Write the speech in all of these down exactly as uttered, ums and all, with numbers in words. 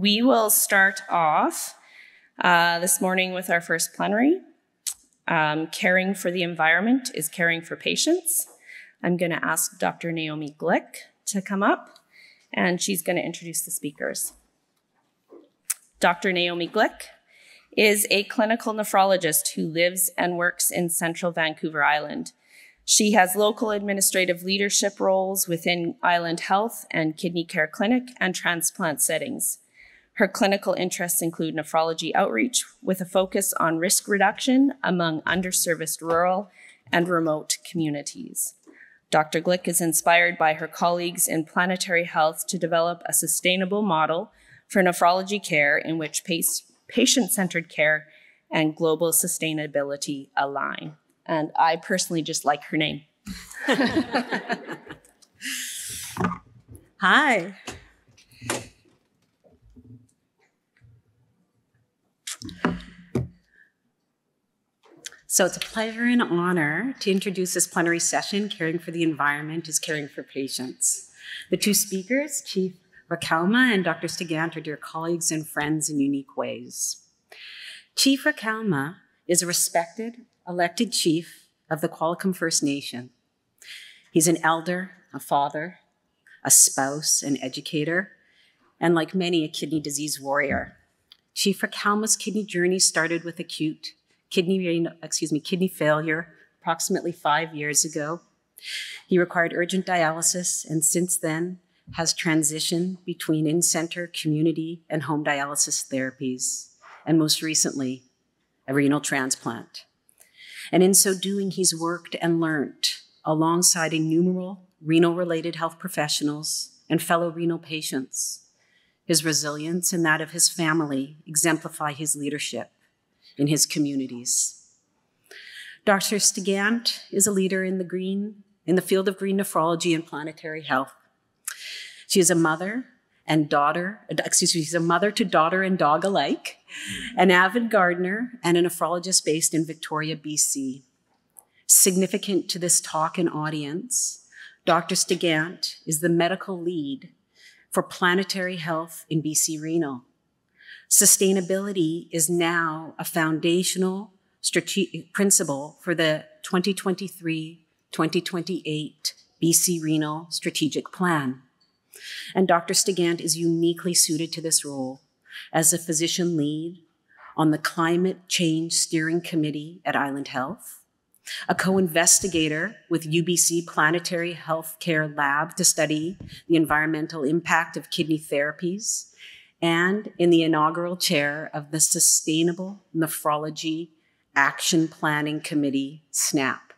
we will start off uh, this morning with our first plenary. Um, caring for the environment is caring for patients. I'm going to ask Doctor Naomi Glick to come up, and she's going to introduce the speakers. Doctor Naomi Glick is a clinical nephrologist who lives and works in central Vancouver Island. She has local administrative leadership roles within Island Health and Kidney Care Clinic and transplant settings. Her clinical interests include nephrology outreach with a focus on risk reduction among underserviced rural and remote communities. Doctor Glick is inspired by her colleagues in planetary health to develop a sustainable model for nephrology care in which patient-centered care and global sustainability align. And I personally just like her name. Hi. So it's a pleasure and honor to introduce this plenary session, Caring for the Environment is Caring for Patients. The two speakers, Chief Recalma and Doctor Stigant, are dear colleagues and friends in unique ways. Chief Recalma is a respected, elected chief of the Qualicum First Nation. He's an elder, a father, a spouse, an educator, and like many, a kidney disease warrior. Chief Recalma's kidney journey started with acute kidney, excuse me, kidney failure approximately five years ago. He required urgent dialysis and since then has transitioned between in-center, community, and home dialysis therapies, and most recently, a renal transplant. And in so doing, he's worked and learned alongside innumerable renal-related health professionals and fellow renal patients. His resilience and that of his family exemplify his leadership in his communities. Doctor Stigant is a leader in the green, in the field of green nephrology and planetary health. She is a mother and daughter, excuse me, she's a mother to daughter and dog alike, an avid gardener, and a nephrologist based in Victoria, B C. Significant to this talk and audience, Doctor Stigant is the medical lead for planetary health in B C Renal. Sustainability is now a foundational strategic principle for the twenty twenty-three to twenty twenty-eight B C Renal Strategic Plan. And Doctor Stigant is uniquely suited to this role as a physician lead on the Climate Change Steering Committee at Island Health, a co-investigator with U B C Planetary Healthcare Lab to study the environmental impact of kidney therapies, and in the inaugural chair of the Sustainable Nephrology Action Planning Committee, SNAP.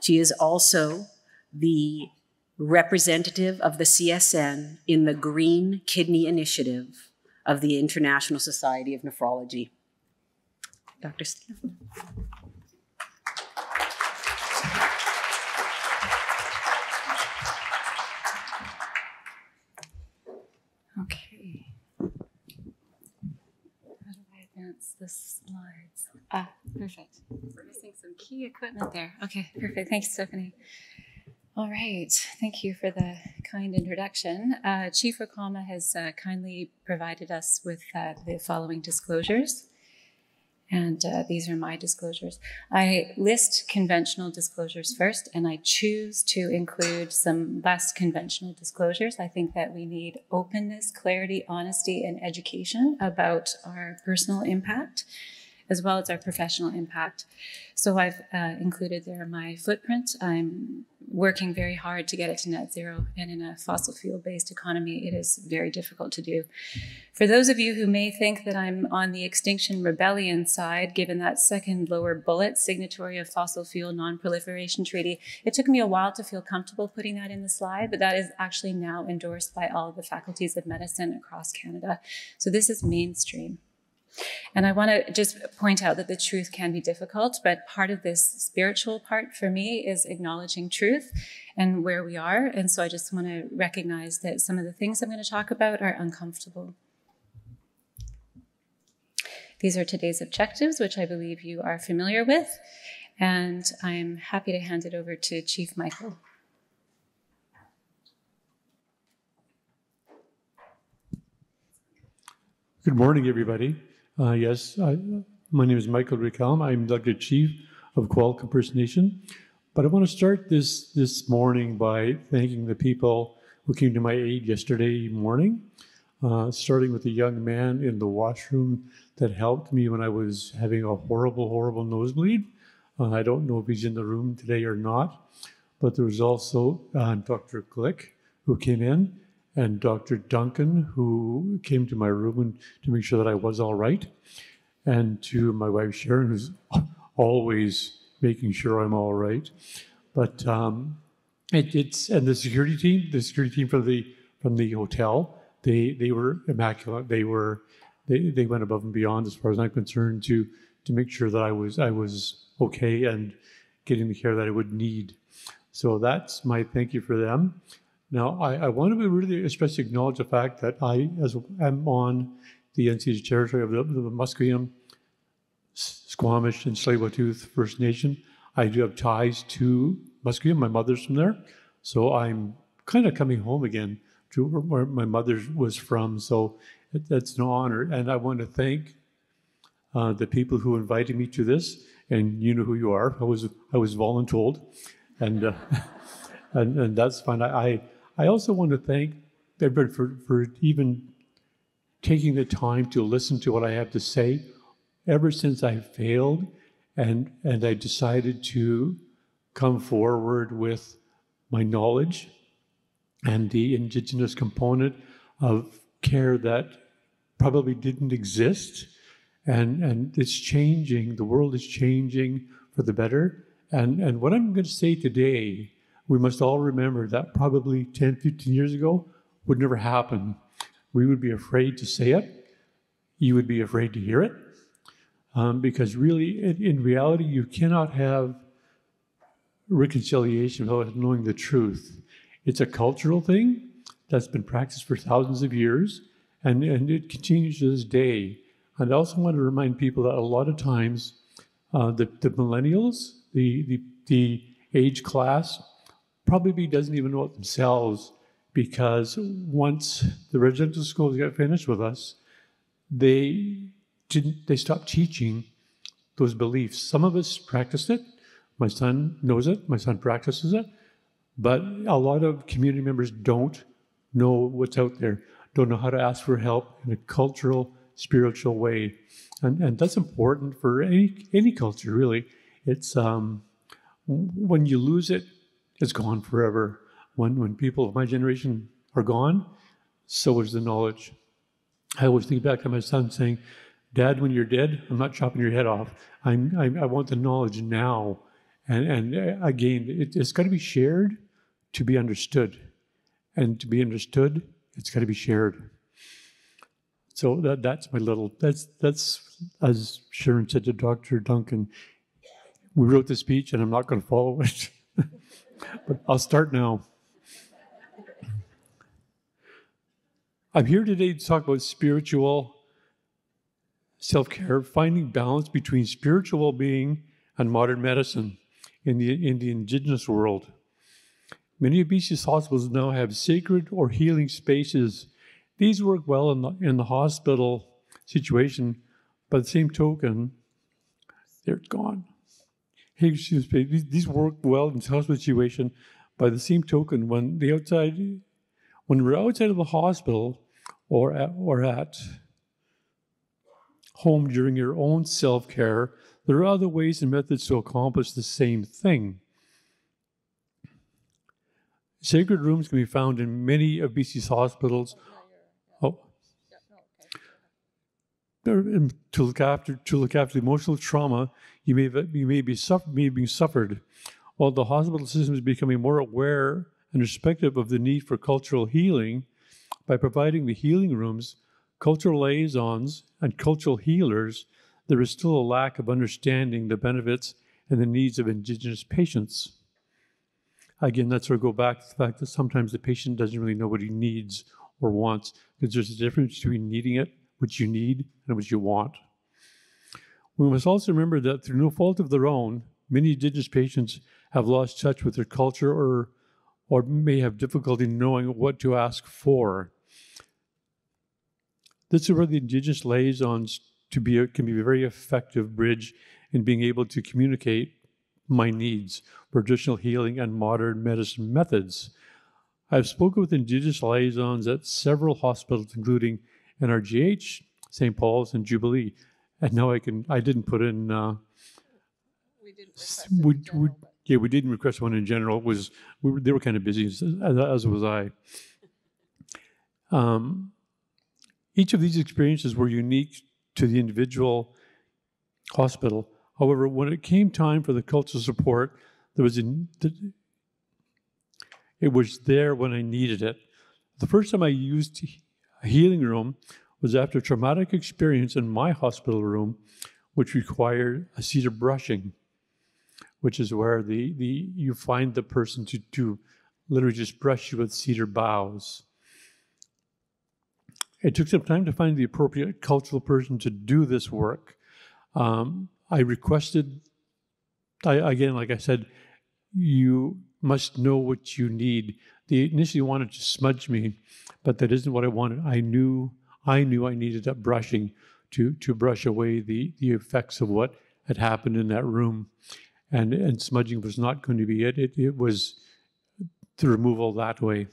She is also the representative of the C S N in the Green Kidney Initiative of the International Society of Nephrology. Doctor Stigant. Okay. How do I advance the slides? Ah, perfect. We're missing some key equipment there. Okay, perfect. Thanks, Stephanie. All right, thank you for the kind introduction. Uh, Chief Recalma has uh, kindly provided us with uh, the following disclosures, and uh, these are my disclosures. I list conventional disclosures first, and I choose to include some less conventional disclosures. I think that we need openness, clarity, honesty, and education about our personal impact, as well as our professional impact. So I've uh, included there my footprint. I'm working very hard to get it to net zero, and in a fossil fuel-based economy, it is very difficult to do. For those of you who may think that I'm on the Extinction Rebellion side, given that second lower bullet, signatory of Fossil Fuel Non-Proliferation Treaty, it took me a while to feel comfortable putting that in the slide, but that is actually now endorsed by all of the faculties of medicine across Canada. So this is mainstream. And I want to just point out that the truth can be difficult, but part of this spiritual part for me is acknowledging truth and where we are. And so I just want to recognize that some of the things I'm going to talk about are uncomfortable. These are today's objectives, which I believe you are familiar with. And I'm happy to hand it over to Chief Michael. Good morning, everybody. Uh, yes, I, my name is Michael Recalma. I'm Doctor Chief of Qualicum First Nation. But I want to start this, this morning by thanking the people who came to my aid yesterday morning, uh, starting with a young man in the washroom that helped me when I was having a horrible, horrible nosebleed. Uh, I don't know if he's in the room today or not, but there was also uh, Doctor Glick who came in, and Doctor Duncan, who came to my room and to make sure that I was all right, and to my wife Sharon, who's always making sure I'm all right. But um, it, it's and the security team, the security team from the from the hotel, they they were immaculate. They were they they went above and beyond as far as I'm concerned to to make sure that I was I was okay and getting the care that I would need. So that's my thank you for them. Now, I, I want to really especially acknowledge the fact that I as am on the N C H territory of the, the Musqueam, Squamish, and Tsleil-Waututh First Nation. I do have ties to Musqueam. My mother's from there. So I'm kind of coming home again to where my mother was from. So it, that's an honor. And I want to thank uh, the people who invited me to this. And you know who you are. I was, I was voluntold. And, uh, and, and that's fine. I... I I also want to thank everybody for, for even taking the time to listen to what I have to say. Ever since I failed and, and I decided to come forward with my knowledge and the Indigenous component of care that probably didn't exist, and, and it's changing, the world is changing for the better. And, and what I'm going to say today, we must all remember that probably ten, fifteen years ago would never happen. We would be afraid to say it. You would be afraid to hear it. Um, because really, in, in reality, you cannot have reconciliation without knowing the truth. It's a cultural thing that's been practiced for thousands of years, and, and it continues to this day. And I also want to remind people that a lot of times uh, the, the millennials, the, the, the age class, probably doesn't even know it themselves, because once the residential schools got finished with us, they didn't. They stopped teaching those beliefs. Some of us practiced it. My son knows it. My son practices it. But a lot of community members don't know what's out there, don't know how to ask for help in a cultural, spiritual way. And, and that's important for any, any culture, really. It's um, when you lose it, it's gone forever. When, when people of my generation are gone, so is the knowledge. I always think back to my son saying, "Dad, when you're dead, I'm not chopping your head off. I'm, I'm, I want the knowledge now." And, and again, it, it's got to be shared to be understood. And to be understood, it's got to be shared. So that, that's my little, that's, that's, as Sharon said to Doctor Duncan, we wrote the speech and I'm not going to follow it. But I'll start now. I'm here today to talk about spiritual self-care, finding balance between spiritual well-being and modern medicine in the, in the Indigenous world. Many of B C's hospitals now have sacred or healing spaces. These work well in the, in the hospital situation, but at the same token, they're gone. Hey, excuse me, these work well in this hospital situation. By the same token, when the outside, when we're outside of the hospital or at, or at home during your own self-care, there are other ways and methods to accomplish the same thing. Sacred rooms can be found in many of B C's hospitals. Oh, To look after to look after the emotional trauma you may have, you may be suffer, may have been suffered. While the hospital system is becoming more aware and respective of the need for cultural healing, by providing the healing rooms, cultural liaisons, and cultural healers, there is still a lack of understanding the benefits and the needs of Indigenous patients. Again, that's where I go back to the fact that sometimes the patient doesn't really know what he needs or wants, because there's a difference between needing it, what you need, and what you want. We must also remember that through no fault of their own, many Indigenous patients have lost touch with their culture or, or may have difficulty knowing what to ask for. This is where the Indigenous liaisons to be a, can be a very effective bridge in being able to communicate my needs for traditional healing and modern medicine methods. I've spoken with Indigenous liaisons at several hospitals, including N R G H, Saint Paul's, and Jubilee. And now I can, I didn't put in, uh, we didn't request we, in general, we, yeah, we didn't request one in general. It was, we were, they were kind of busy, as, as was I. Um, each of these experiences were unique to the individual hospital. However, when it came time for the cultural support, there was in, it was there when I needed it. The first time I used a healing room was after a traumatic experience in my hospital room, which required a seat of brushing, which is where the, the you find the person to, to literally just brush you with cedar boughs. It took some time to find the appropriate cultural person to do this work. Um, I requested, I, again, like I said, you must know what you need. They initially wanted to smudge me, but that isn't what I wanted. I knew I knew I needed that brushing to, to brush away the, the effects of what had happened in that room. And, and smudging was not going to be it. It, it was the removal that way.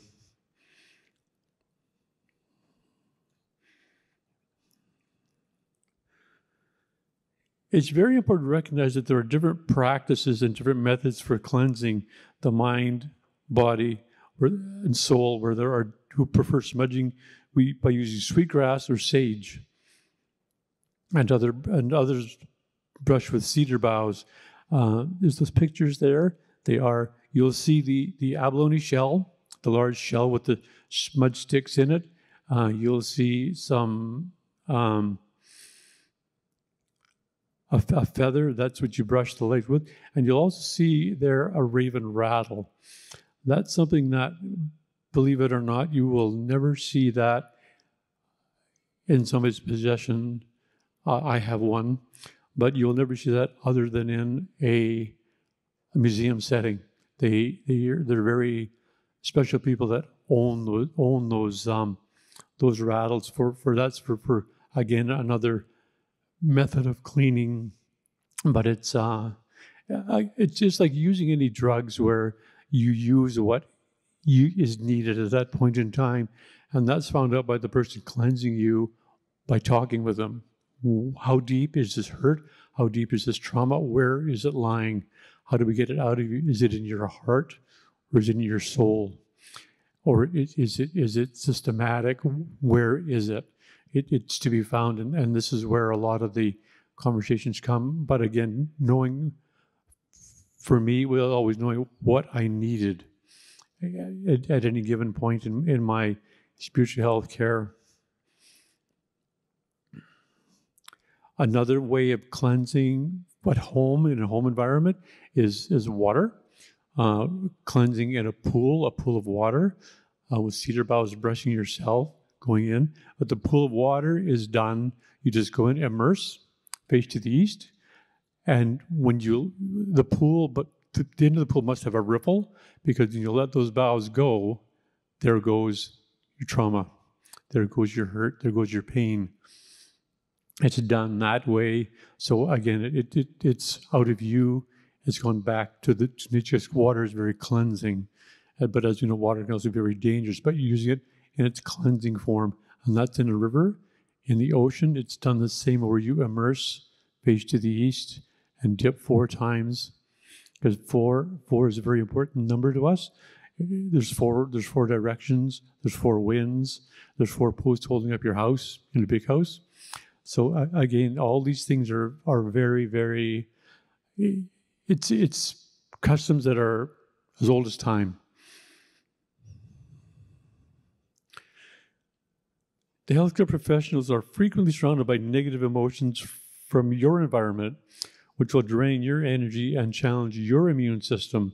It's very important to recognize that there are different practices and different methods for cleansing the mind, body, and soul, where there are who prefer smudging we, by using sweetgrass or sage, and other and others brush with cedar boughs. Uh, there's those pictures there. They are, you'll see the, the abalone shell, the large shell with the smudge sticks in it. Uh, you'll see some... Um, a feather, that's what you brush the legs with. And you'll also see there a raven rattle. That's something that, believe it or not, you will never see that in somebody's possession. Uh, I have one, but you'll never see that other than in a, a museum setting. They, they, they're very special people that own those, own those, um, those rattles. For, for that's for, for, again, another method of cleaning, but it's uh, it's just like using any drugs where you use what you, is needed at that point in time, and that's found out by the person cleansing you by talking with them. How deep is this hurt? How deep is this trauma? Where is it lying? How do we get it out of you? Is it in your heart, or is it in your soul, or is, is it is it systematic? Where is it? It, it's to be found, and, and this is where a lot of the conversations come. But again, knowing, for me, well, always knowing what I needed at, at any given point in, in my spiritual health care. Another way of cleansing at home, in a home environment, is, is water. Uh, cleansing in a pool, a pool of water, uh, with cedar boughs, brushing yourself, going in, but the pool of water is done. You just go in, immerse, face to the east, and when you, the pool, but the end of the pool must have a ripple, because when you let those boughs go, there goes your trauma, there goes your hurt, there goes your pain. It's done that way. So again, it, it it's out of you, it's gone back to the to nature. Water is very cleansing, but as you know, water can also be very dangerous, but you're using it in its cleansing form, and that's in a river. In the ocean, it's done the same, where you immerse, face to the east, and dip four times, because four four is a very important number to us. There's four there's four directions, there's four winds, there's four posts holding up your house in a big house. So uh, again, all these things are are very very. It's it's customs that are as old as time. The healthcare professionals are frequently surrounded by negative emotions from your environment, which will drain your energy and challenge your immune system.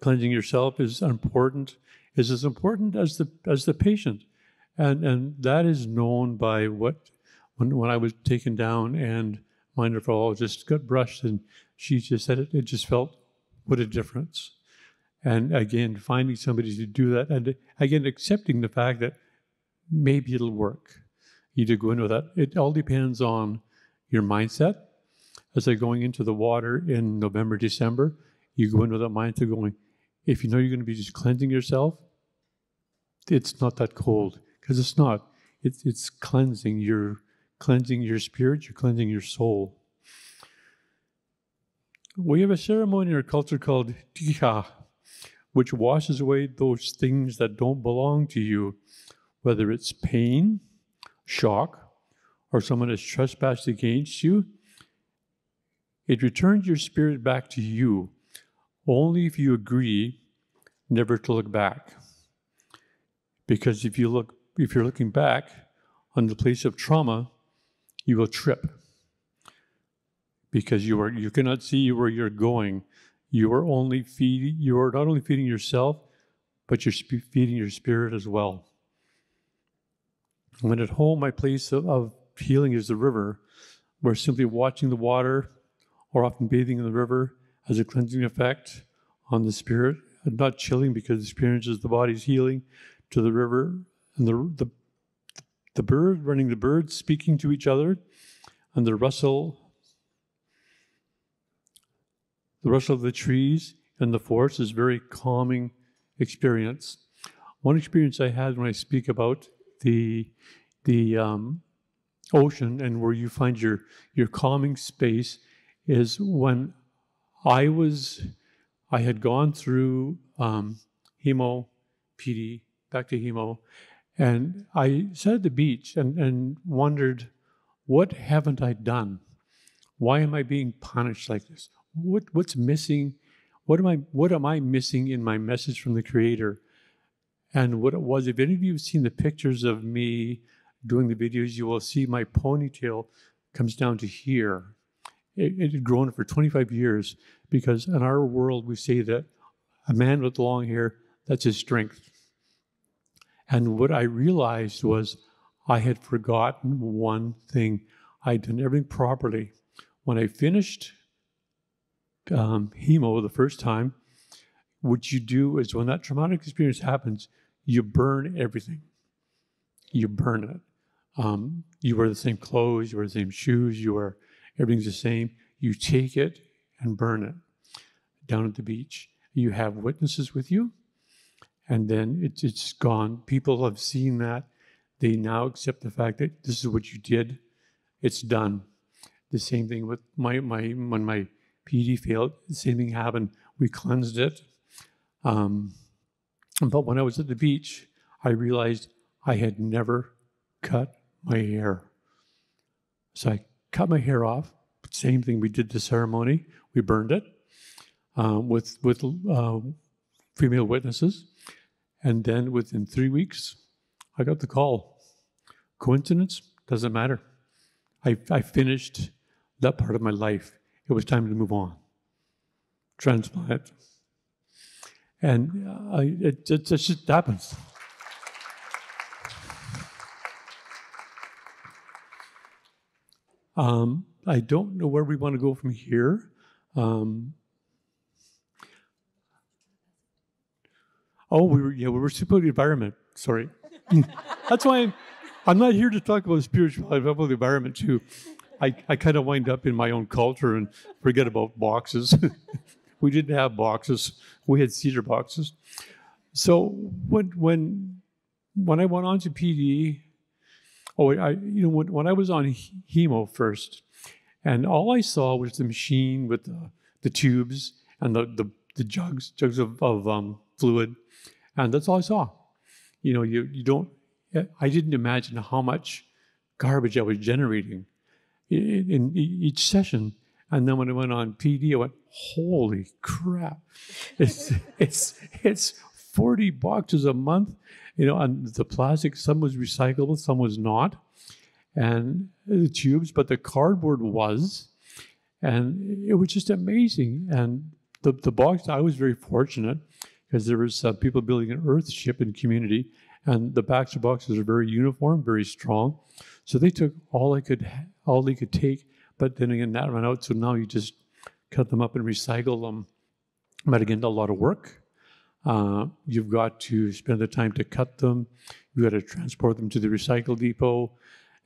Cleansing yourself is important, is as important as the as the patient, and and that is known by what when when I was taken down and my nephrologist got brushed, and she just said it. It just felt, what a difference. And again, finding somebody to do that, and again, accepting the fact that maybe it'll work. Either go into that. It all depends on your mindset. As they're going into the water in November, December, you go into that mindset going, if you know you're going to be just cleansing yourself, it's not that cold, because it's not. It's, it's cleansing. You're cleansing your spirit. You're cleansing your soul. We have a ceremony in our culture called Tiha, which washes away those things that don't belong to you, whether it's pain, shock, or someone has trespassed against you. It returns your spirit back to you, only if you agree never to look back. Because if you look, if you're looking back on the place of trauma, you will trip. Because you are, you cannot see where you're going. You are only feeding. You are not only feeding yourself, but you're sp feeding your spirit as well. When at home, my place of, of healing is the river. We're simply watching the water, or often bathing in the river, has a cleansing effect on the spirit. And not chilling, because it experiences the body's healing to the river, and the the the bird running, the birds speaking to each other, and the rustle. The rustle of the trees and the forest is a very calming experience. One experience I had when I speak about the, the um, ocean and where you find your, your calming space is when I was, I had gone through um, HEMO, P D, back to HEMO, and I sat at the beach and, and wondered, what haven't I done? Why am I being punished like this? What, what's missing? What am I? What am I missing in my message from the Creator? And what it was, if any of you have seen the pictures of me doing the videos, you will see my ponytail comes down to here. It, it had grown for twenty-five years, because in our world we say that a man with long hair, that's his strength. And what I realized was I had forgotten one thing. I'd done everything properly. When I finished Um, HEMO the first time, what you do is when that traumatic experience happens, you burn everything. You burn it. Um, you wear the same clothes, you wear the same shoes, you wear, everything's the same. You take it and burn it down at the beach. You have witnesses with you, and then it, it's gone. People have seen that. They now accept the fact that this is what you did. It's done. The same thing with my, my, when my P D failed, the same thing happened. We cleansed it. Um, but when I was at the beach, I realized I had never cut my hair. So I cut my hair off. Same thing, we did the ceremony. We burned it um, with, with uh, female witnesses. And then within three weeks, I got the call. Coincidence? Doesn't matter. I, I finished that part of my life. It was time to move on, transplant. And uh, it, it, it just happens. Um, I don't know where we want to go from here. Um, oh, we were, yeah, we were speaking about the environment, sorry. That's why I'm, I'm not here to talk about spirituality, but about the environment too. I, I kind of wind up in my own culture and forget about boxes. We didn't have boxes. We had cedar boxes. So when when when I went on to P D, oh, I you know when, when I was on HEMO first, and all I saw was the machine with the, the tubes and the, the the jugs jugs of of um, fluid, and that's all I saw. You know, you you don't. I didn't imagine how much garbage I was generating in each session. And then when I went on P D, I went, holy crap. It's, it's, it's forty boxes a month, you know, and the plastic, some was recyclable, some was not. And the tubes, but the cardboard was. And it was just amazing. And the, the box, I was very fortunate because there was uh, people building an earth ship in community, and the Baxter boxes are very uniform, very strong. So they took all I could have, all they could take, but then again, that ran out, so now you just cut them up and recycle them. But again, a lot of work. Uh, you've got to spend the time to cut them. You've got to transport them to the recycle depot.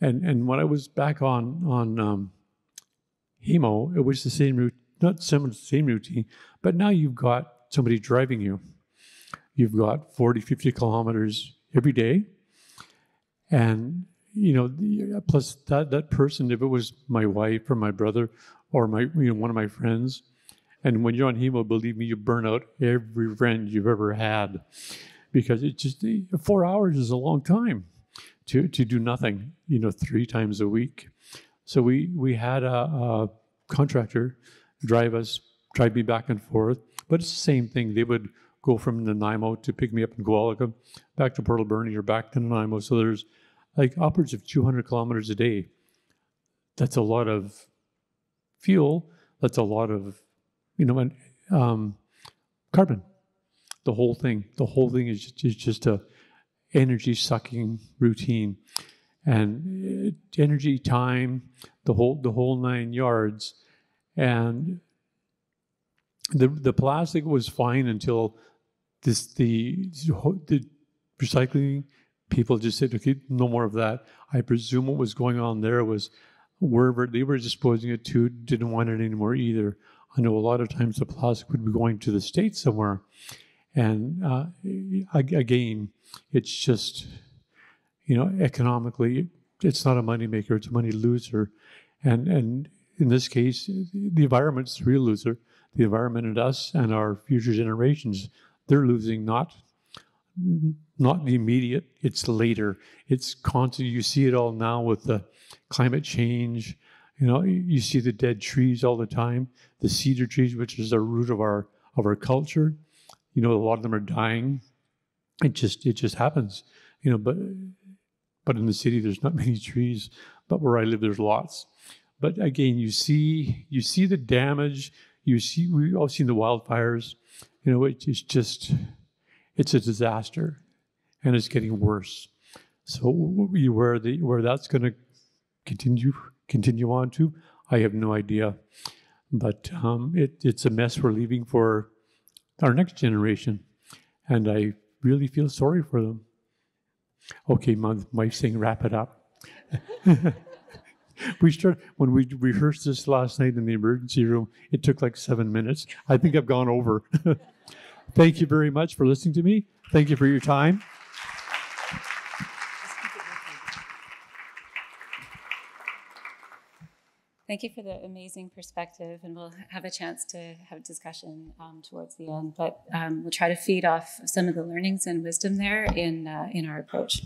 And and when I was back on on um, HEMO, it was the same route, not similar to the same routine, but now you've got somebody driving you. You've got forty, fifty kilometers every day. And, you know, plus that, that person, if it was my wife or my brother or my, you know, one of my friends, and when you're on HEMO, believe me, you burn out every friend you've ever had, because it just, four hours is a long time to, to do nothing, you know, three times a week. So we, we had a, a contractor drive us, drive me back and forth, but it's the same thing. They would go from Nanaimo to pick me up in Qualicum, back to Port Alberni or back to Nanaimo. So there's like upwards of two hundred kilometers a day. That's a lot of fuel. That's a lot of, you know, and um, carbon. The whole thing, the whole thing is just, is just a energy sucking routine, and energy, time, the whole, the whole nine yards. And the the plastic was fine until this the the recycling people just said, okay, no more of that. I presume what was going on there was wherever they were disposing it to didn't want it anymore either. I know a lot of times the plastic would be going to the States somewhere. And uh, again, it's just, you know, economically, it's not a money maker, it's a money loser. And, and in this case, the environment's the real loser. The environment and us and our future generations, they're losing not, not the immediate, it's later. It's constant. You see it all now with the climate change. You know, you see the dead trees all the time, the cedar trees, which is the root of our of our culture. You know, a lot of them are dying. It just it just happens. You know, but but in the city there's not many trees, but where I live there's lots. But again, you see you see the damage. You see, we've all seen the wildfires. You know, it, it's just, it's a disaster, and it's getting worse. So where the where that's going to continue continue on to, I have no idea. But um, it, it's a mess we're leaving for our next generation, and I really feel sorry for them. Okay, my wife's saying wrap it up. We start, when we rehearsed this last night in the emergency room, it took like seven minutes. I think I've gone over. Thank you very much for listening to me. Thank you for your time. Thank you for the amazing perspective, and we'll have a chance to have a discussion um, towards the end, but um, we'll try to feed off some of the learnings and wisdom there in, uh, in our approach.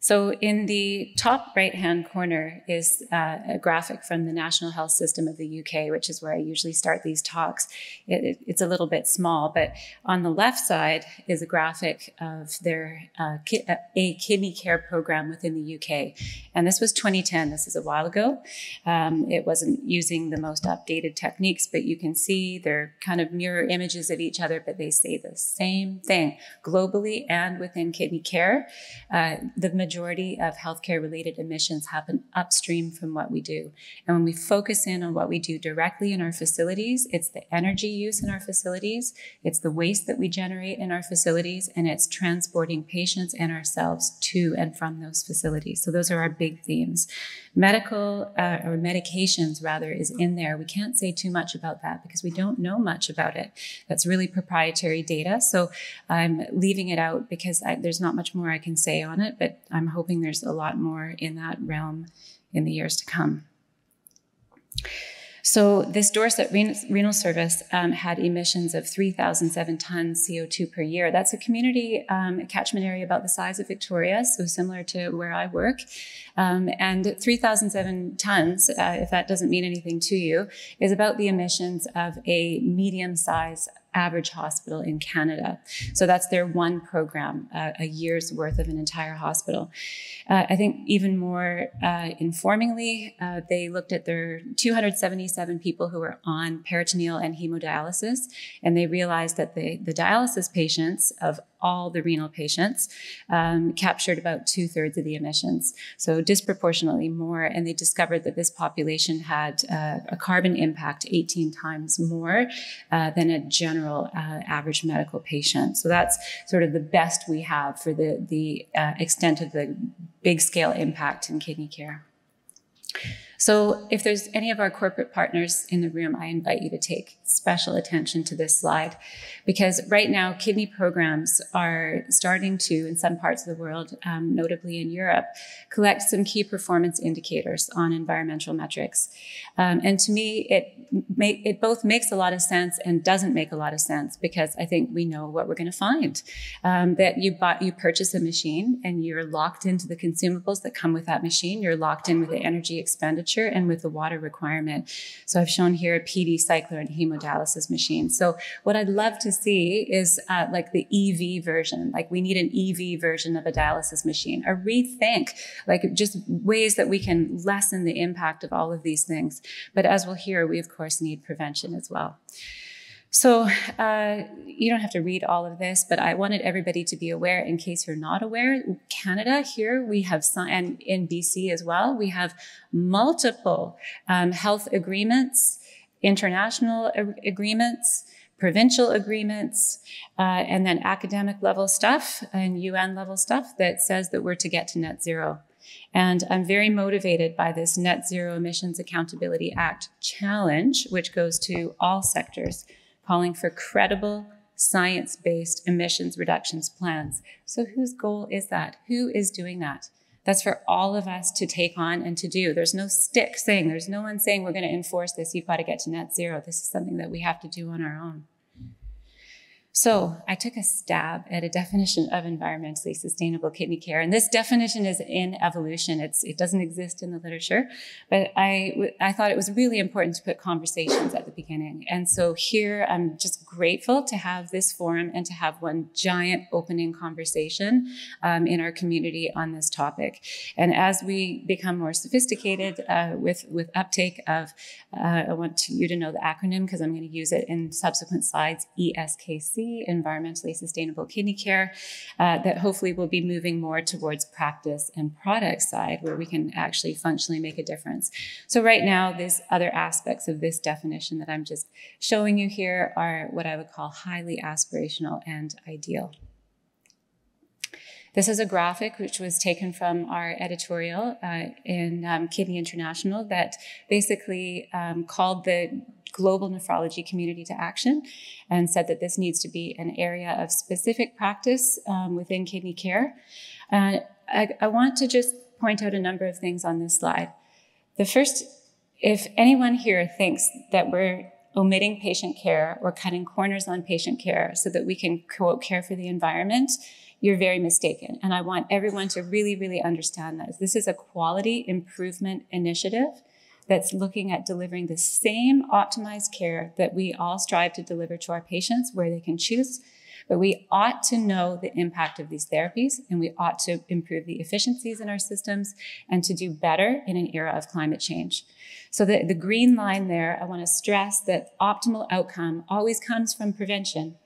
So in the top right-hand corner is uh, a graphic from the National Health System of the U K, which is where I usually start these talks. It, it, it's a little bit small, but on the left side is a graphic of their uh, ki a kidney care program within the U K. And this was twenty ten. This is a while ago. Um, it wasn't using the most updated techniques, but you can see they're kind of mirror images of each other, but they say the same thing globally and within kidney care. Uh, the majority Majority of healthcare-related emissions happen upstream from what we do. And when we focus in on what we do directly in our facilities, it's the energy use in our facilities, it's the waste that we generate in our facilities, and it's transporting patients and ourselves to and from those facilities. So those are our big themes. Medical, uh, or medications rather, is in there. We can't say too much about that because we don't know much about it. That's really proprietary data. So I'm leaving it out because I, there's not much more I can say on it, but I'm I'm hoping there's a lot more in that realm in the years to come. So this Dorset Renal Service um, had emissions of three thousand seven tons C O two per year. That's a community um, catchment area about the size of Victoria, so similar to where I work. Um, and three thousand seven tons, uh, if that doesn't mean anything to you, is about the emissions of a medium-sized average hospital in Canada. So that's their one program, uh, a year's worth of an entire hospital. Uh, I think even more uh, informally, uh, they looked at their two hundred seventy-seven people who were on peritoneal and hemodialysis, and they realized that the, the dialysis patients of all the renal patients, um, captured about two thirds of the emissions, so disproportionately more. And they discovered that this population had uh, a carbon impact eighteen times more uh, than a general uh, average medical patient. So that's sort of the best we have for the, the uh, extent of the big scale impact in kidney care. So if there's any of our corporate partners in the room, I invite you to take special attention to this slide, because right now kidney programs are starting to, in some parts of the world, um, notably in Europe, collect some key performance indicators on environmental metrics. Um, and to me, it, make, it both makes a lot of sense and doesn't make a lot of sense, because I think we know what we're going to find. Um, that you, bought, you purchase a machine and you're locked into the consumables that come with that machine. You're locked in with the energy expenditure and with the water requirement. So I've shown here a P D cycler and hemodialysis machine. So what I'd love to see is uh, like the E V version. Like we need an E V version of a dialysis machine, a rethink, like just ways that we can lessen the impact of all of these things. But as we'll hear, we of course need prevention as well. So uh, you don't have to read all of this, but I wanted everybody to be aware, in case you're not aware. Canada here, we have, and in B C as well, we have multiple um, health agreements, international agreements, provincial agreements, uh, and then academic level stuff and U N level stuff that says that we're to get to net zero. And I'm very motivated by this Net Zero Emissions Accountability Act challenge, which goes to all sectors, calling for credible, science-based emissions reductions plans. So whose goal is that? Who is doing that? That's for all of us to take on and to do. There's no stick saying, there's no one saying we're going to enforce this, you've got to get to net zero. This is something that we have to do on our own. So I took a stab at a definition of environmentally sustainable kidney care. And this definition is in evolution. It's, it doesn't exist in the literature. But I, I thought it was really important to put conversations at the beginning. And so here I'm just grateful to have this forum and to have one giant opening conversation um, in our community on this topic. And as we become more sophisticated uh, with, with uptake of, uh, I want to, you to know the acronym, because I'm going to use it in subsequent slides, E S K C. Environmentally sustainable kidney care, uh, that hopefully will be moving more towards practice and product side, where we can actually functionally make a difference. So right now, these other aspects of this definition that I'm just showing you here are what I would call highly aspirational and ideal. This is a graphic which was taken from our editorial uh, in um, Kidney International that basically um, called the global nephrology community to action and said that this needs to be an area of specific practice um, within kidney care. Uh, I, I want to just point out a number of things on this slide. The first, if anyone here thinks that we're omitting patient care or cutting corners on patient care so that we can, quote, care for the environment, you're very mistaken. And I want everyone to really, really understand that. This is a quality improvement initiative that's looking at delivering the same optimized care that we all strive to deliver to our patients where they can choose. But we ought to know the impact of these therapies, and we ought to improve the efficiencies in our systems and to do better in an era of climate change. So the, the green line there, I want to stress that optimal outcome always comes from prevention.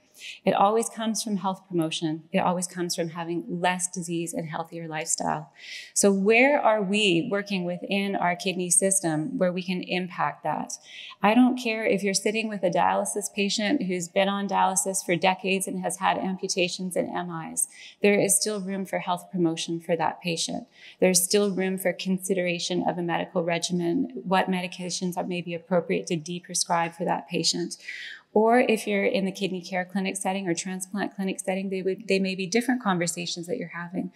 It always comes from health promotion. It always comes from having less disease and healthier lifestyle. So where are we working within our kidney system where we can impact that? I don't care if you're sitting with a dialysis patient who's been on dialysis for decades and has had amputations and M Is. There is still room for health promotion for that patient. There's still room for consideration of a medical regimen, what medications are maybe appropriate to deprescribe for that patient. Or if you're in the kidney care clinic setting or transplant clinic setting, they, would, they may be different conversations that you're having.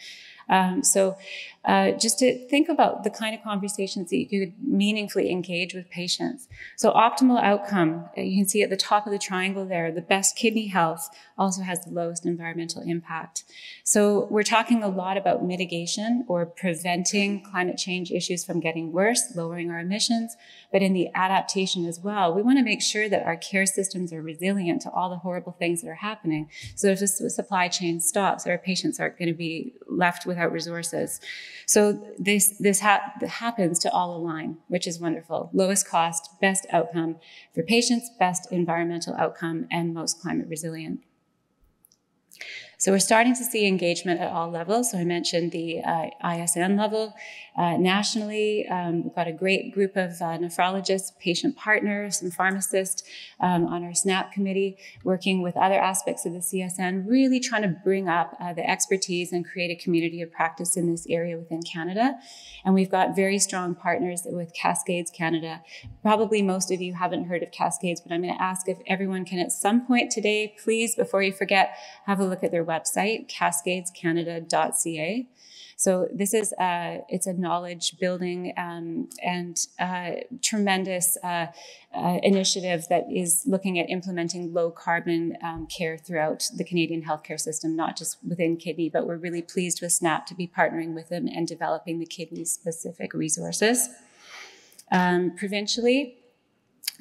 Um, so uh, just to think about the kind of conversations that you could meaningfully engage with patients. So optimal outcome, you can see at the top of the triangle there, the best kidney health also has the lowest environmental impact. So we're talking a lot about mitigation or preventing climate change issues from getting worse, lowering our emissions, but in the adaptation as well, we want to make sure that our care systems are resilient to all the horrible things that are happening. So if the supply chain stops, our patients aren't going to be left with resources. So this, this ha happens to all align, which is wonderful. Lowest cost, best outcome for patients, best environmental outcome, and most climate resilient. So we're starting to see engagement at all levels. So I mentioned the uh, I S N level. Uh, nationally, um, we've got a great group of uh, nephrologists, patient partners, and pharmacists um, on our SNAP committee, working with other aspects of the C S N, really trying to bring up uh, the expertise and create a community of practice in this area within Canada. And we've got very strong partners with Cascades Canada. Probably most of you haven't heard of Cascades, but I'm going to ask if everyone can at some point today, please, before you forget, have a look at their website, cascades canada dot c a. So this is uh, it's a knowledge building um, and uh, tremendous uh, uh, initiative that is looking at implementing low carbon um, care throughout the Canadian healthcare system, not just within kidney, but we're really pleased with SNAP to be partnering with them and developing the kidney specific resources. Um, provincially,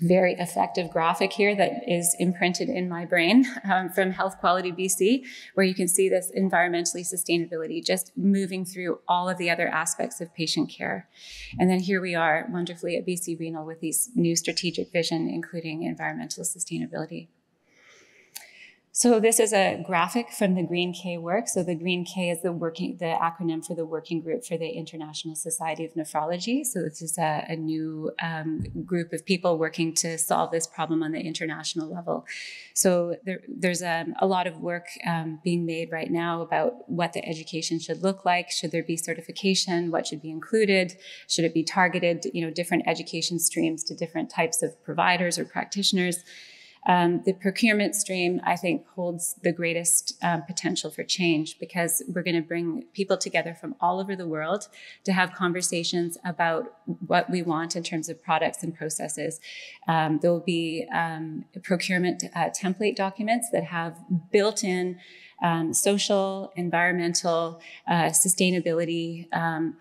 very effective graphic here that is imprinted in my brain um, from Health Quality B C, where you can see this environmentally sustainability just moving through all of the other aspects of patient care. And then here we are wonderfully at B C Renal with these new strategic vision, including environmental sustainability. So this is a graphic from the Green K work. So the Green K is the working, the acronym for the working group for the International Society of Nephrology. So this is a, a new um, group of people working to solve this problem on the international level. So there, there's um, a lot of work um, being made right now about what the education should look like. Should there be certification? What should be included? Should it be targeted? You know, different education streams to different types of providers or practitioners. Um, the procurement stream, I think, holds the greatest um, potential for change, because we're going to bring people together from all over the world to have conversations about what we want in terms of products and processes. Um, there will be um, procurement uh, template documents that have built-in um, social, environmental, uh, sustainability um,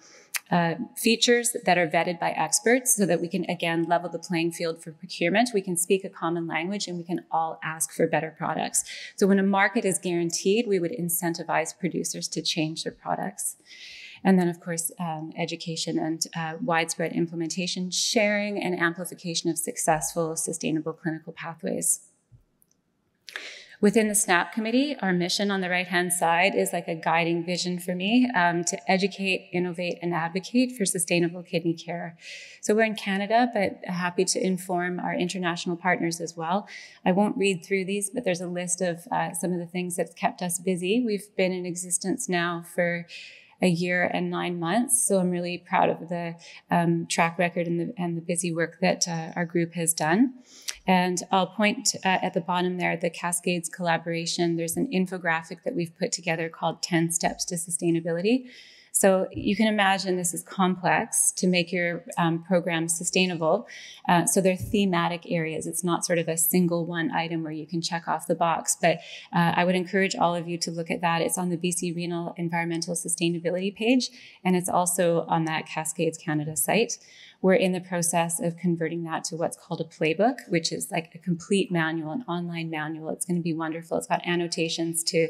Uh, features that are vetted by experts, so that we can, again, level the playing field for procurement. We can speak a common language and we can all ask for better products. So when a market is guaranteed, we would incentivize producers to change their products. And then, of course, um, education and uh, widespread implementation, sharing and amplification of successful, sustainable clinical pathways. Within the SNAP committee, our mission on the right-hand side is like a guiding vision for me um, to educate, innovate, and advocate for sustainable kidney care. So we're in Canada, but happy to inform our international partners as well. I won't read through these, but there's a list of uh, some of the things that's kept us busy. We've been in existence now for a year and nine months. So I'm really proud of the um, track record and the, and the busy work that uh, our group has done. And I'll point uh, at the bottom there, the Cascades collaboration. There's an infographic that we've put together called ten steps to Sustainability. So you can imagine this is complex to make your um, program sustainable. Uh, so they're thematic areas. It's not sort of a single one item where you can check off the box, but uh, I would encourage all of you to look at that. It's on the B C Renal Environmental Sustainability page, and it's also on that Cascades Canada site. We're in the process of converting that to what's called a playbook, which is like a complete manual, an online manual. It's going to be wonderful. It's got annotations to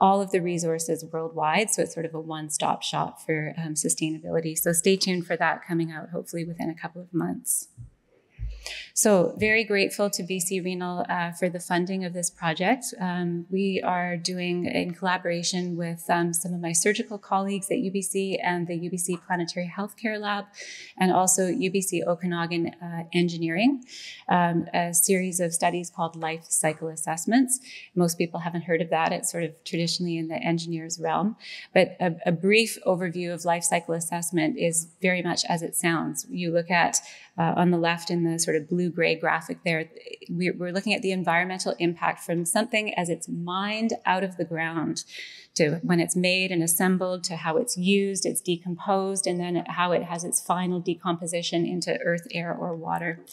all of the resources worldwide. So it's sort of a one-stop shop for um, sustainability. So stay tuned for that coming out hopefully within a couple of months. So very grateful to B C Renal uh, for the funding of this project. Um, we are doing, in collaboration with um, some of my surgical colleagues at U B C and the U B C Planetary Healthcare Lab, and also U B C Okanagan uh, Engineering, um, a series of studies called life cycle assessments. Most people haven't heard of that. It's sort of traditionally in the engineer's realm. But a, a brief overview of life cycle assessment is very much as it sounds. You look at uh, on the left in the sort of blue-gray graphic there, we're looking at the environmental impact from something as it's mined out of the ground, to when it's made and assembled, to how it's used, it's decomposed, and then how it has its final decomposition into earth, air, or water.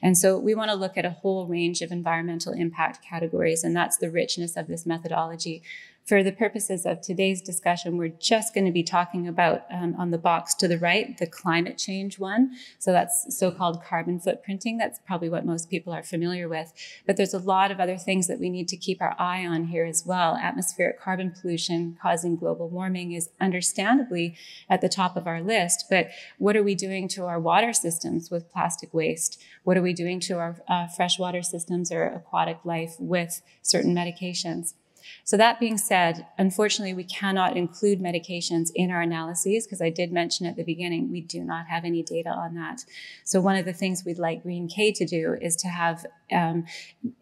And so we want to look at a whole range of environmental impact categories, and that's the richness of this methodology. For the purposes of today's discussion, we're just going to be talking about, um, on the box to the right, the climate change one. So that's so-called carbon footprinting. That's probably what most people are familiar with. But there's a lot of other things that we need to keep our eye on here as well. Atmospheric carbon pollution causing global warming is understandably at the top of our list. But what are we doing to our water systems with plastic waste? What are we doing to our uh, freshwater systems or aquatic life with certain medications? So that being said, unfortunately, we cannot include medications in our analyses because I did mention at the beginning, we do not have any data on that. So one of the things we'd like Green K to do is to have um,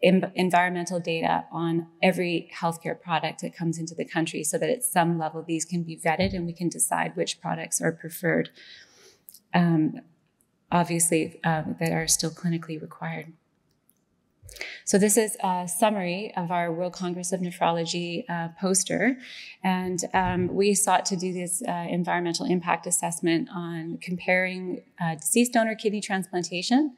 in- environmental data on every healthcare product that comes into the country so that at some level, these can be vetted and we can decide which products are preferred, um, obviously, um, that are still clinically required. So this is a summary of our World Congress of Nephrology uh, poster, and um, we sought to do this uh, environmental impact assessment on comparing uh, deceased donor kidney transplantation,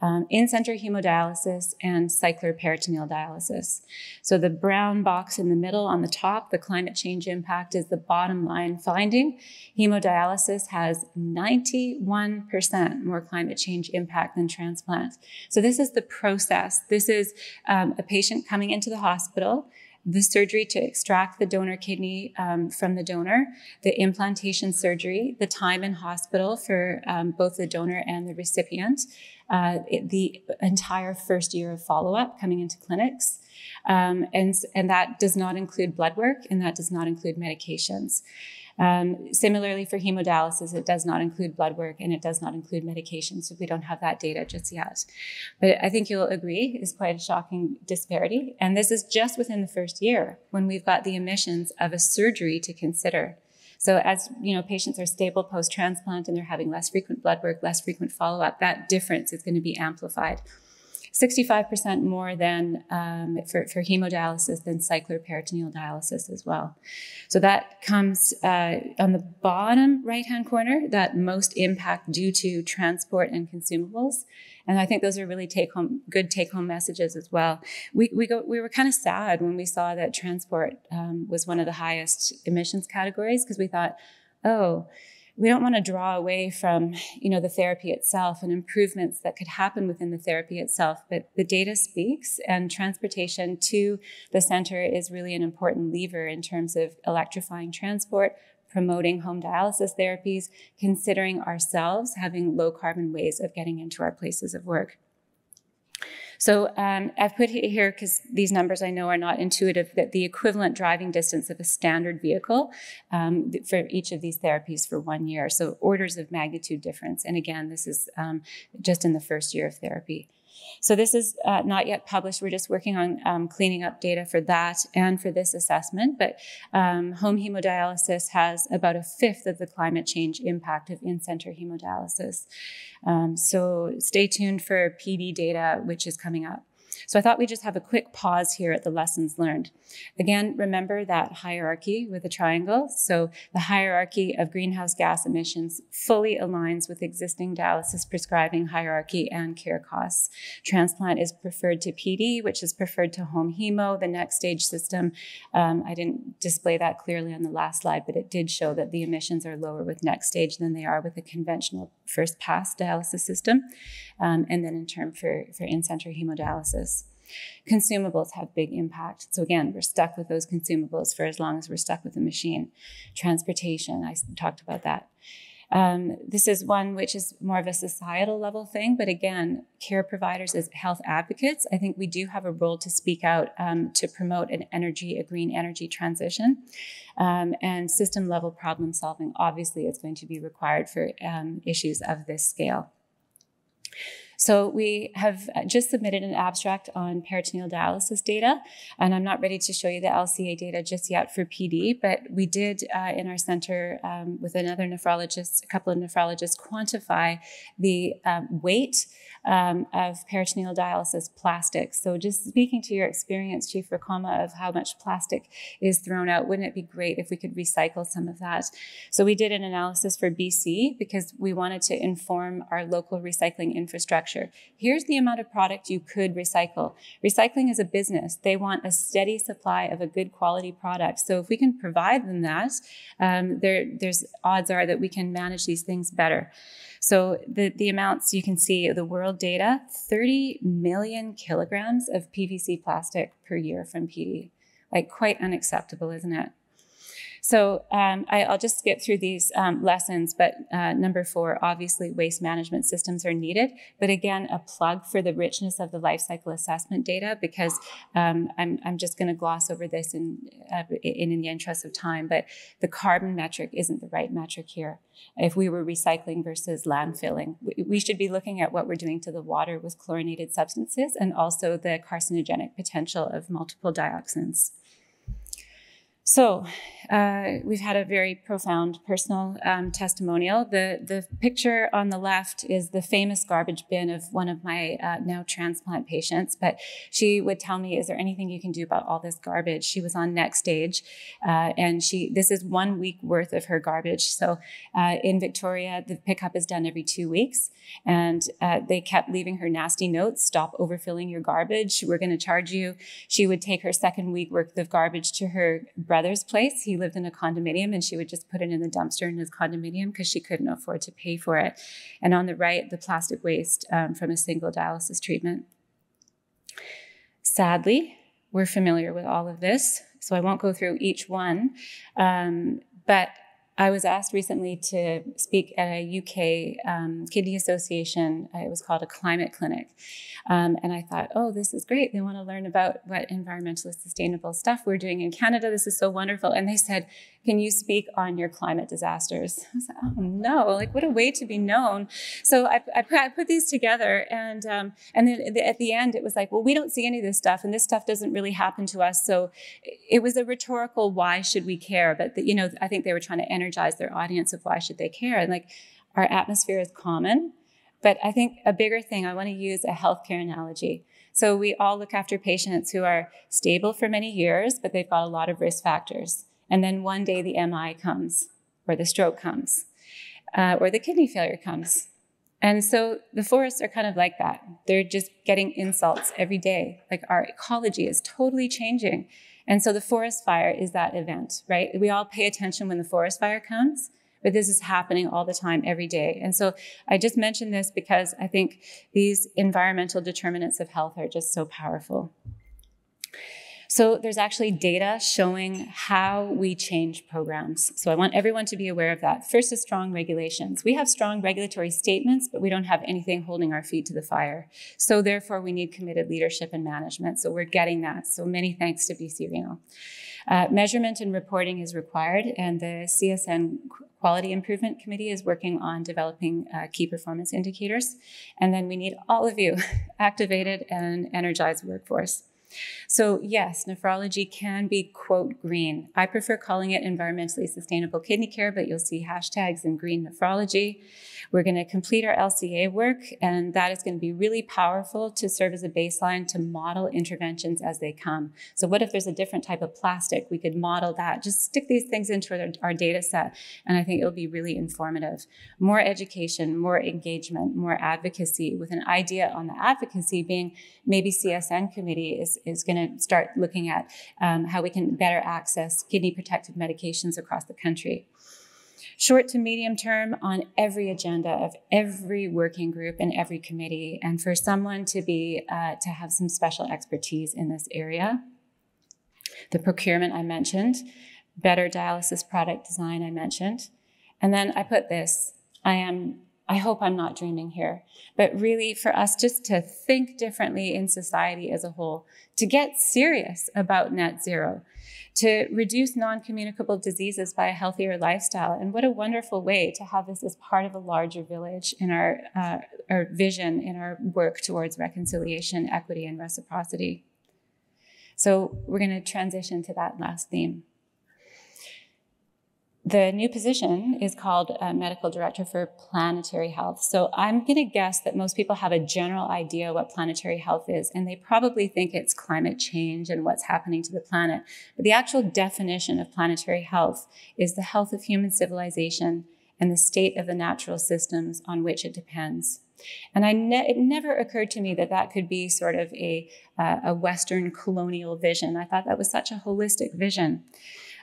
um, in-center hemodialysis, and cycler peritoneal dialysis. So the brown box in the middle on the top, the climate change impact, is the bottom line finding. Hemodialysis has ninety-one percent more climate change impact than transplant. So this is the process. This is um, a patient coming into the hospital, the surgery to extract the donor kidney um, from the donor, the implantation surgery, the time in hospital for um, both the donor and the recipient, Uh, the entire first year of follow-up coming into clinics. Um, and, and that does not include blood work, and that does not include medications. Um, similarly, for hemodialysis, it does not include blood work, and it does not include medications, so we don't have that data just yet. But I think you'll agree, it's quite a shocking disparity. And this is just within the first year, when we've got the emissions of a surgery to consider. So as you know, patients are stable post-transplant and they're having less frequent blood work, less frequent follow-up, that difference is going to be amplified. sixty-five percent more than um, for, for hemodialysis than cycler peritoneal dialysis as well. So that comes uh, on the bottom right-hand corner, that most impact due to transport and consumables. And I think those are really take-home, good take-home messages as well. We we go we were kind of sad when we saw that transport um, was one of the highest emissions categories, because we thought, oh, we don't want to draw away from, you know, the therapy itself and improvements that could happen within the therapy itself, but the data speaks, and transportation to the center is really an important lever in terms of electrifying transport, promoting home dialysis therapies, considering ourselves having low carbon ways of getting into our places of work. So um, I've put it here because these numbers I know are not intuitive, that the equivalent driving distance of a standard vehicle um, for each of these therapies for one year. So orders of magnitude difference. And again, this is um, just in the first year of therapy. So this is uh, not yet published. We're just working on um, cleaning up data for that and for this assessment. But um, home hemodialysis has about a fifth of the climate change impact of in-center hemodialysis. Um, so stay tuned for P D data, which is coming up. So I thought we'd just have a quick pause here at the lessons learned. Again, remember that hierarchy with a triangle. So the hierarchy of greenhouse gas emissions fully aligns with existing dialysis prescribing hierarchy and care costs. Transplant is preferred to P D, which is preferred to home hemo, the next stage system. Um, I didn't display that clearly on the last slide, but it did show that the emissions are lower with next stage than they are with a conventional first pass dialysis system. Um, and then in term for, for in-center hemodialysis. Consumables have big impact. So again, we're stuck with those consumables for as long as we're stuck with the machine. Transportation, I talked about that. Um, this is one which is more of a societal level thing, but again, care providers as health advocates, I think we do have a role to speak out um, to promote an energy, a green energy transition. Um, and system level problem solving, obviously, is going to be required for um, issues of this scale. So we have just submitted an abstract on peritoneal dialysis data, and I'm not ready to show you the L C A data just yet for P D, but we did uh, in our center um, with another nephrologist, a couple of nephrologists, quantify the um, weight um, of peritoneal dialysis plastics. So just speaking to your experience, Chief Recalma, of how much plastic is thrown out, wouldn't it be great if we could recycle some of that? So we did an analysis for B C because we wanted to inform our local recycling infrastructure. Here's the amount of product you could recycle. Recycling is a business. They want a steady supply of a good quality product. So if we can provide them that, um, there, there's odds are that we can manage these things better. So the, the amounts you can see, the world data, thirty million kilograms of P V C plastic per year from P D. Like, quite unacceptable, isn't it? So um, I, I'll just skip through these um, lessons, but uh, number four, obviously waste management systems are needed. But again, a plug for the richness of the life cycle assessment data, because um, I'm, I'm just going to gloss over this in, uh, in, in the interest of time, but the carbon metric isn't the right metric here. If we were recycling versus landfilling, we, we should be looking at what we're doing to the water with chlorinated substances and also the carcinogenic potential of multiple dioxins. So uh, we've had a very profound personal um, testimonial. The, the picture on the left is the famous garbage bin of one of my uh, now transplant patients, but she would tell me, is there anything you can do about all this garbage? She was on NextStage, uh, and she this is one week worth of her garbage. So uh, in Victoria, the pickup is done every two weeks, and uh, they kept leaving her nasty notes, stop overfilling your garbage, we're gonna charge you. She would take her second week worth of garbage to her brother brother's place. He lived in a condominium, and she would just put it in the dumpster in his condominium because she couldn't afford to pay for it. And on the right, the plastic waste um, from a single dialysis treatment. Sadly, we're familiar with all of this, so I won't go through each one, um, but I was asked recently to speak at a U K um, Kidney Association, it was called a climate clinic. Um, and I thought, oh, this is great. They want to learn about what environmentally sustainable stuff we're doing in Canada. This is so wonderful. And they said, can you speak on your climate disasters? I was like, oh no, like what a way to be known. So I, I, I put these together, and um, and then at the end it was like, well, we don't see any of this stuff, and this stuff doesn't really happen to us. So it was a rhetorical, why should we care? But the, you know, I think they were trying to energize their audience of why should they care? And like, our atmosphere is common, but I think a bigger thing, I want to use a healthcare analogy. So we all look after patients who are stable for many years, but they've got a lot of risk factors. And then one day the M I comes, or the stroke comes, uh, or the kidney failure comes. And so the forests are kind of like that. They're just getting insults every day. Like, our ecology is totally changing. And so the forest fire is that event, right? We all pay attention when the forest fire comes, but this is happening all the time, every day. And so I just mentioned this because I think these environmental determinants of health are just so powerful. So there's actually data showing how we change programs. So I want everyone to be aware of that. First is strong regulations. We have strong regulatory statements, but we don't have anything holding our feet to the fire. So therefore, we need committed leadership and management. So we're getting that. So many thanks to B C Renal. Uh, measurement and reporting is required, and the C S N Quality Improvement Committee is working on developing uh, key performance indicators. And then we need all of you, activated and energized workforce. So yes, nephrology can be, quote, green. I prefer calling it environmentally sustainable kidney care, but you'll see hashtags in green nephrology. We're going to complete our L C A work, and that is going to be really powerful to serve as a baseline to model interventions as they come. So what if there's a different type of plastic? We could model that. Just stick these things into our, our data set, and I think it'll be really informative. More education, more engagement, more advocacy, with an idea on the advocacy being maybe C S N committee is is going to start looking at um, how we can better access kidney protective medications across the country. Short to medium term, on every agenda of every working group and every committee, and for someone to be uh, to have some special expertise in this area. The procurement I mentioned, better dialysis product design I mentioned, and then I put this, I am I hope I'm not dreaming here, but really for us just to think differently in society as a whole, to get serious about net zero, to reduce non-communicable diseases by a healthier lifestyle. And what a wonderful way to have this as part of a larger village in our, uh, our vision, in our work towards reconciliation, equity, and reciprocity. So we're going to transition to that last theme. The new position is called uh, Medical Director for Planetary Health. So I'm going to guess that most people have a general idea what planetary health is, and they probably think it's climate change and what's happening to the planet. But the actual definition of planetary health is the health of human civilization and the state of the natural systems on which it depends. And I ne it never occurred to me that that could be sort of a, uh, a Western colonial vision. I thought that was such a holistic vision.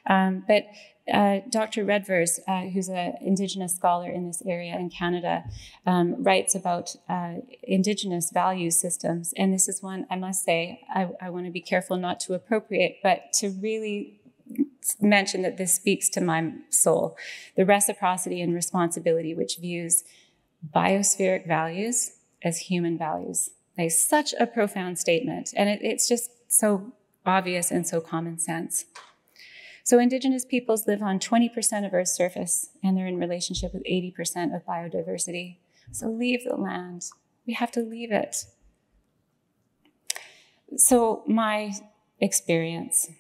Um, but uh, Doctor Redvers, uh, who's an Indigenous scholar in this area in Canada, um, writes about uh, Indigenous value systems. And this is one, I must say, I, I want to be careful not to appropriate, but to really mention that this speaks to my soul, the reciprocity and responsibility which views biospheric values as human values. Like, such a profound statement, and it, it's just so obvious and so common sense. So Indigenous peoples live on twenty percent of Earth's surface, and they're in relationship with eighty percent of biodiversity. So leave the land. We have to leave it. So my experience.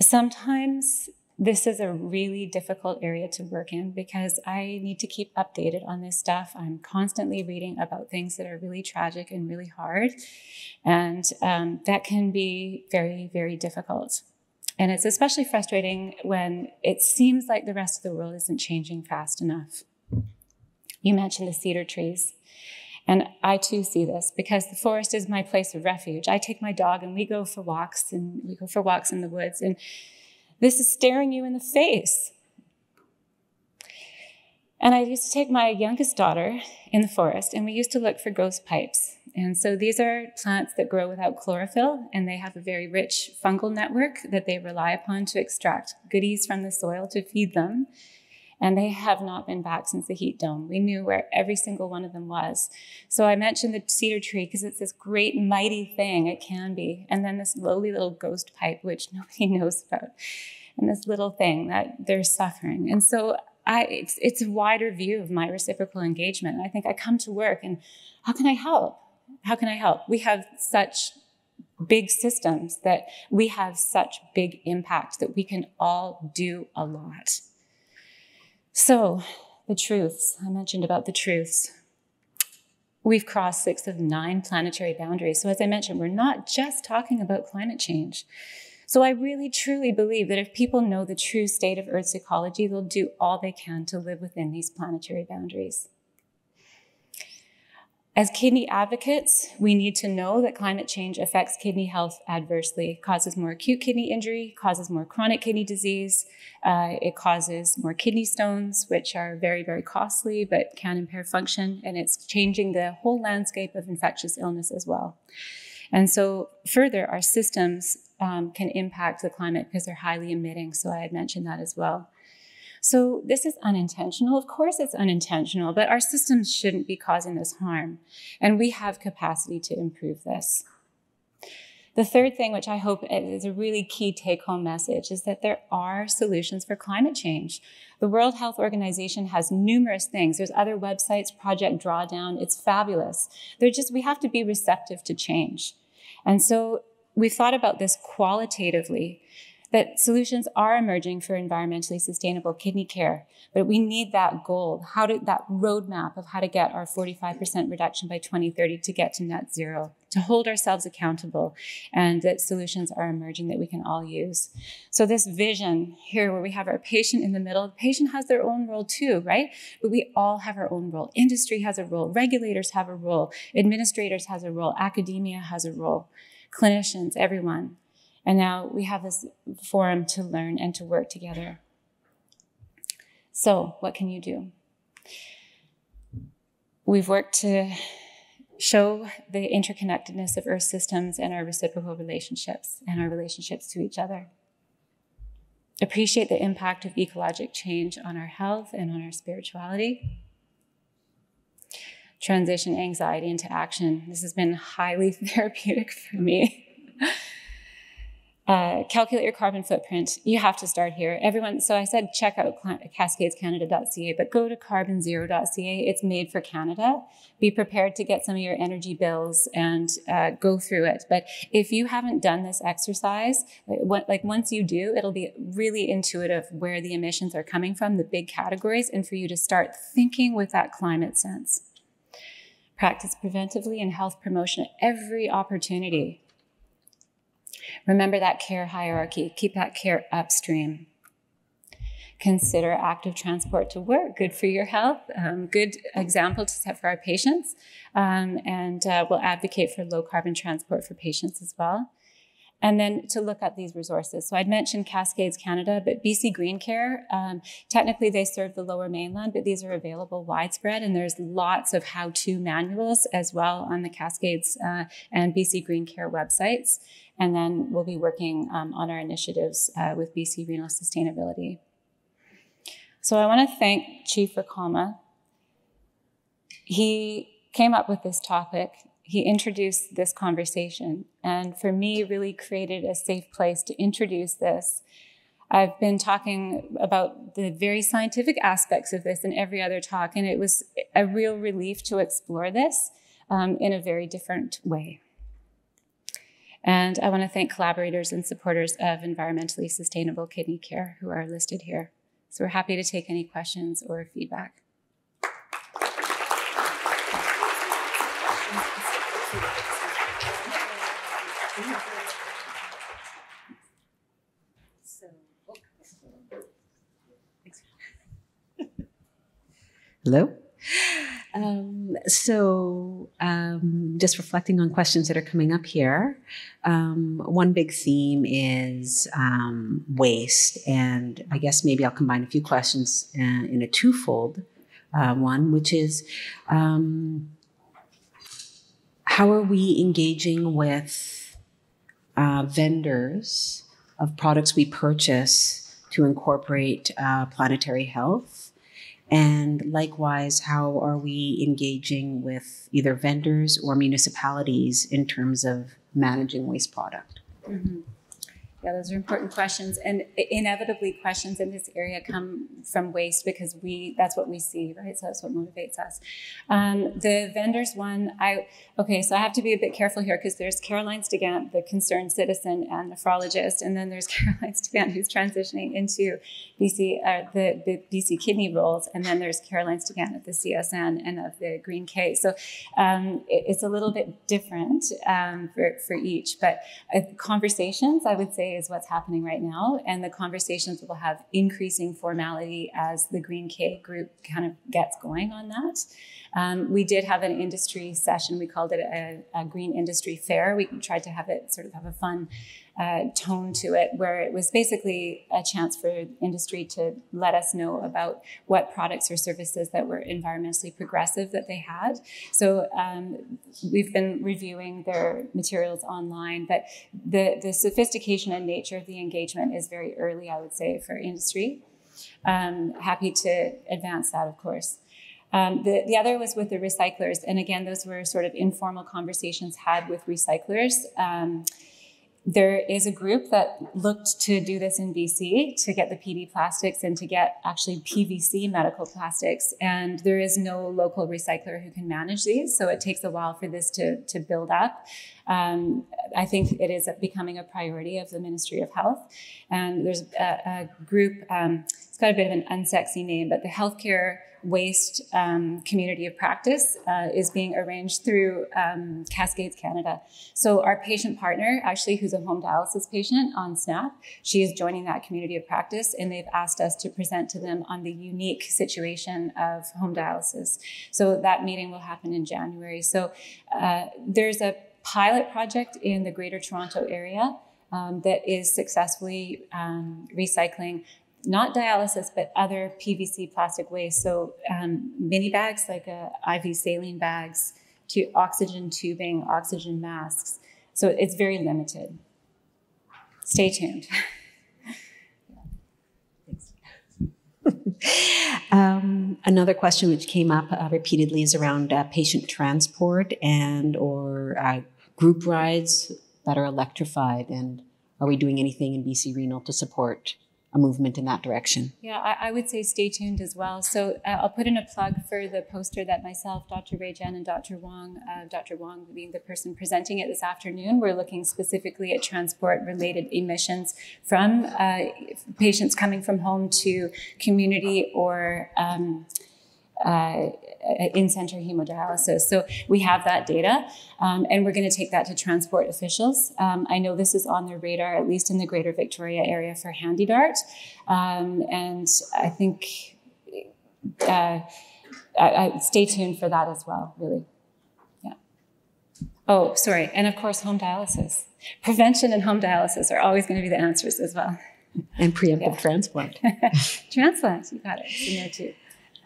Sometimes this is a really difficult area to work in because I need to keep updated on this stuff. I'm constantly reading about things that are really tragic and really hard. And um, that can be very, very difficult. And it's especially frustrating when it seems like the rest of the world isn't changing fast enough. You mentioned the cedar trees. And I too see this because the forest is my place of refuge. I take my dog and we go for walks and we go for walks in the woods. And this is staring you in the face. And I used to take my youngest daughter in the forest and we used to look for ghost pipes. And so these are plants that grow without chlorophyll and they have a very rich fungal network that they rely upon to extract goodies from the soil to feed them. And they have not been back since the heat dome. We knew where every single one of them was. So I mentioned the cedar tree because it's this great mighty thing, it can be. And then this lowly little ghost pipe, which nobody knows about. And this little thing that they're suffering. And so I, it's, it's a wider view of my reciprocal engagement. And I think I come to work and how can I help? How can I help? We have such big systems that we have such big impact that we can all do a lot. So the truths, I mentioned about the truths. We've crossed six of nine planetary boundaries. So as I mentioned, we're not just talking about climate change. So I really truly believe that if people know the true state of Earth's ecology, they'll do all they can to live within these planetary boundaries. As kidney advocates, we need to know that climate change affects kidney health adversely. It causes more acute kidney injury, causes more chronic kidney disease. Uh, it causes more kidney stones, which are very, very costly, but can impair function. And it's changing the whole landscape of infectious illness as well. And so further, our systems um, can impact the climate because they're highly emitting. So I had mentioned that as well. So this is unintentional. Of course it's unintentional, but our systems shouldn't be causing this harm. And we have capacity to improve this. The third thing, which I hope is a really key take-home message, is that there are solutions for climate change. The World Health Organization has numerous things. There's other websites, Project Drawdown, it's fabulous. They're just, we have to be receptive to change. And so we've thought about this qualitatively, that solutions are emerging for environmentally sustainable kidney care, but we need that goal, how to, that roadmap of how to get our forty-five percent reduction by twenty thirty to get to net zero, to hold ourselves accountable, and that solutions are emerging that we can all use. So this vision here where we have our patient in the middle, the patient has their own role too, right? But we all have our own role. Industry has a role, regulators have a role, administrators has a role, academia has a role, clinicians, everyone. And now we have this forum to learn and to work together. So what can you do? We've worked to show the interconnectedness of Earth systems and our reciprocal relationships and our relationships to each other. Appreciate the impact of ecologic change on our health and on our spirituality. Transition anxiety into action. This has been highly therapeutic for me. Uh, calculate your carbon footprint. You have to start here. Everyone, so I said check out cascades canada dot C A, but go to carbon zero dot C A. It's made for Canada. Be prepared to get some of your energy bills and uh, go through it. But if you haven't done this exercise, like, what, like once you do, it'll be really intuitive where the emissions are coming from, the big categories, and for you to start thinking with that climate sense. Practice preventively and health promotion at every opportunity. Remember that care hierarchy. Keep that care upstream. Consider active transport to work. Good for your health. Um, good example to set for our patients. Um, and uh, we'll advocate for low carbon transport for patients as well. and then to look at these resources. So I'd mentioned Cascades Canada, but B C Green Care, um, technically they serve the Lower Mainland, but these are available widespread, and there's lots of how-to manuals as well on the Cascades uh, and B C Green Care websites. And then we'll be working um, on our initiatives uh, with B C Renal Sustainability. So I want to thank Chief Recalma. He came up with this topic. He introduced this conversation, and for me, really created a safe place to introduce this. I've been talking about the very scientific aspects of this in every other talk, and it was a real relief to explore this um, in a very different way. And I want to thank collaborators and supporters of environmentally sustainable kidney care who are listed here. So we're happy to take any questions or feedback. Hello. Um, so um, just reflecting on questions that are coming up here, um, one big theme is um, waste, and I guess maybe I'll combine a few questions uh, in a twofold uh, one, which is um, how are we engaging with uh, vendors of products we purchase to incorporate uh, planetary health? And likewise, how are we engaging with either vendors or municipalities in terms of managing waste product? Mm-hmm. Yeah, those are important questions. And inevitably, questions in this area come from waste, because we that's what we see, right? So that's what motivates us. Um, the vendors one, I okay, so I have to be a bit careful here, because there's Caroline Stigant, the concerned citizen and nephrologist, and then there's Caroline Stigant, who's transitioning into B C, uh, the, the B C kidney roles, and then there's Caroline Stigant at the C S N and of the Green K. So um, it, it's a little bit different um, for, for each, but uh, conversations, I would say, is what's happening right now, and the conversations will have increasing formality as the Green K group kind of gets going on that. Um, we did have an industry session. We called it a, a green industry fair. We tried to have it sort of have a fun uh, tone to it, where it was basically a chance for industry to let us know about what products or services that were environmentally progressive that they had. So um, we've been reviewing their materials online, but the, the sophistication and nature of the engagement is very early, I would say, for industry. Um, happy to advance that, of course. Um, the, the other was with the recyclers. And again, those were sort of informal conversations had with recyclers. Um, there is a group that looked to do this in B C to get the P D plastics and to get actually P V C medical plastics. And there is no local recycler who can manage these. So it takes a while for this to, to build up. Um, I think it is becoming a priority of the Ministry of Health. And there's a, a group, um, it's got a bit of an unsexy name, but the Healthcare Waste um, Community of Practice uh, is being arranged through um, Cascades Canada. So our patient partner, actually, who's a home dialysis patient on SNAP, she is joining that community of practice, and they've asked us to present to them on the unique situation of home dialysis. So that meeting will happen in January. So uh, there's a pilot project in the Greater Toronto area um, that is successfully um, recycling not dialysis, but other P V C plastic waste. So um, mini bags, like uh, I V saline bags, to oxygen tubing, oxygen masks. So it's very limited. Stay tuned. um, another question which came up uh, repeatedly is around uh, patient transport and or uh, group rides that are electrified. And are we doing anything in B C Renal to support a movement in that direction? Yeah, I, I would say stay tuned as well. So uh, I'll put in a plug for the poster that myself, Doctor Rajan, and Doctor Wong, uh, Doctor Wong being the person presenting it this afternoon, we're looking specifically at transport-related emissions from uh, patients coming from home to community or um, uh, in-center hemodialysis. So we have that data, um, and we're going to take that to transport officials. Um, I know this is on their radar, at least in the Greater Victoria area for HandyDart. Um, and I think uh, I, I stay tuned for that as well, really. Yeah. Oh, sorry. And of course, home dialysis. Prevention and home dialysis are always going to be the answers as well. And preemptive yeah. transplant. Transplant, you got it. In there too.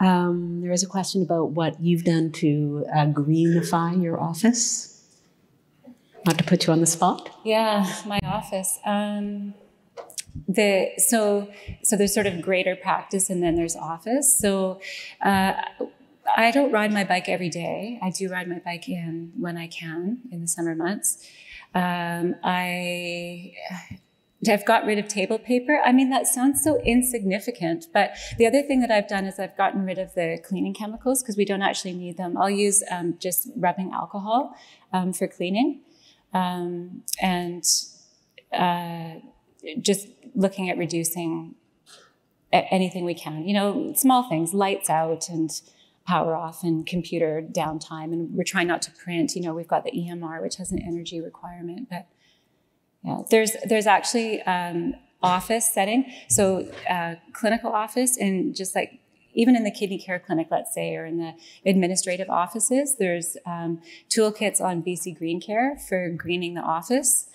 Um, there is a question about what you've done to uh, greenify your office. Not to put you on the spot. Yeah, my office. Um, the so so there's sort of greater practice, and then there's office. So. Uh, I don't ride my bike every day. I do ride my bike in when I can in the summer months. Um, I, I've got rid of table paper. I mean, that sounds so insignificant, but the other thing that I've done is I've gotten rid of the cleaning chemicals because we don't actually need them. I'll use um, just rubbing alcohol um, for cleaning um, and uh, just looking at reducing anything we can. You know, small things, lights out and power off and computer downtime, and we're trying not to print. You know, we've got the E M R, which has an energy requirement, but yeah, there's there's actually um, office setting, so uh, clinical office, and just like even in the Kidney Care Clinic, let's say, or in the administrative offices, there's um, toolkits on B C Green Care for greening the office.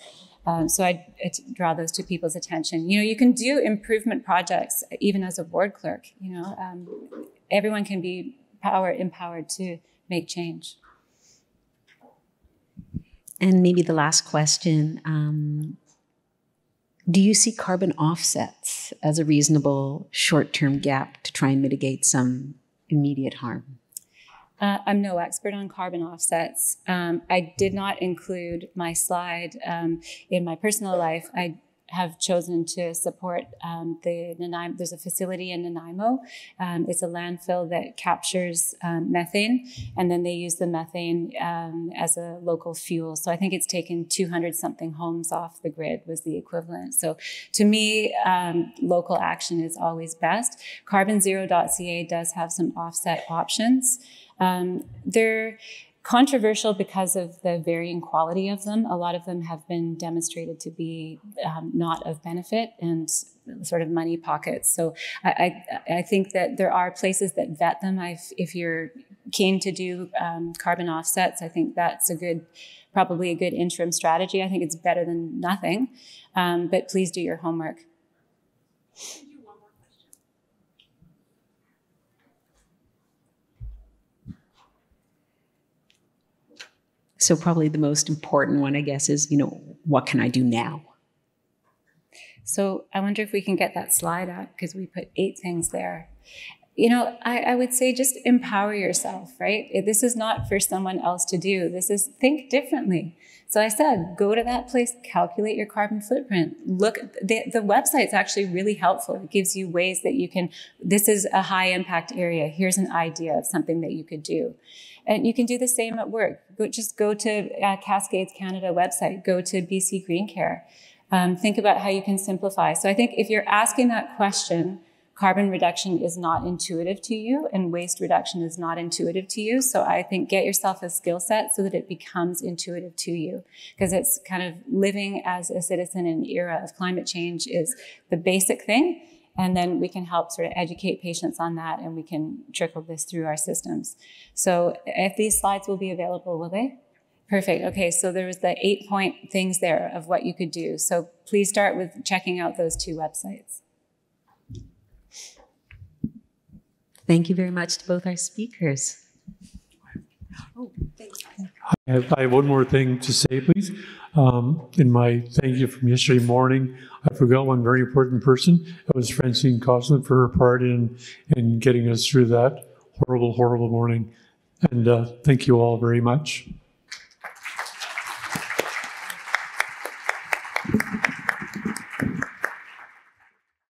Um, so I draw those to people's attention. You know, you can do improvement projects even as a ward clerk. You know, um, everyone can be Power empowered to make change. And maybe the last question, um, do you see carbon offsets as a reasonable short-term gap to try and mitigate some immediate harm? Uh, I'm no expert on carbon offsets. Um, I did not include my slide um, in my personal life. I have chosen to support um, the Nanaimo. There's a facility in Nanaimo. Um, it's a landfill that captures um, methane, and then they use the methane um, as a local fuel. So I think it's taken two hundred something homes off the grid was the equivalent. So to me, um, local action is always best. Carbon Zero dot C A does have some offset options. Um, they're controversial because of the varying quality of them. A lot of them have been demonstrated to be um, not of benefit and sort of money pockets. So I, I, I think that there are places that vet them. I've, if you're keen to do um, carbon offsets, I think that's a good, probably a good interim strategy. I think it's better than nothing, um, but please do your homework. So probably the most important one, I guess, is, you know, what can I do now? So I wonder if we can get that slide up because we put eight things there. You know, I, I would say just empower yourself, right? This is not for someone else to do. This is think differently. So I said, go to that place, calculate your carbon footprint. Look, the, the website's actually really helpful. It gives you ways that you can, this is a high impact area. Here's an idea of something that you could do. And you can do the same at work. Go, just go to uh, Cascades Canada website, go to B C Green Care. Um, think about how you can simplify. So I think if you're asking that question, carbon reduction is not intuitive to you and waste reduction is not intuitive to you. So I think get yourself a skill set so that it becomes intuitive to you, because it's kind of living as a citizen in an era of climate change is the basic thing. And then we can help sort of educate patients on that, and we can trickle this through our systems. So if these slides will be available, will they? Perfect. Okay, so there was the eight point things there of what you could do. So please start with checking out those two websites. Thank you very much to both our speakers. Oh, thanks. I have one more thing to say, please. Um, in my thank you from yesterday morning, I forgot one very important person. It was Francine Coslin for her part in, in getting us through that horrible, horrible morning. And uh, thank you all very much.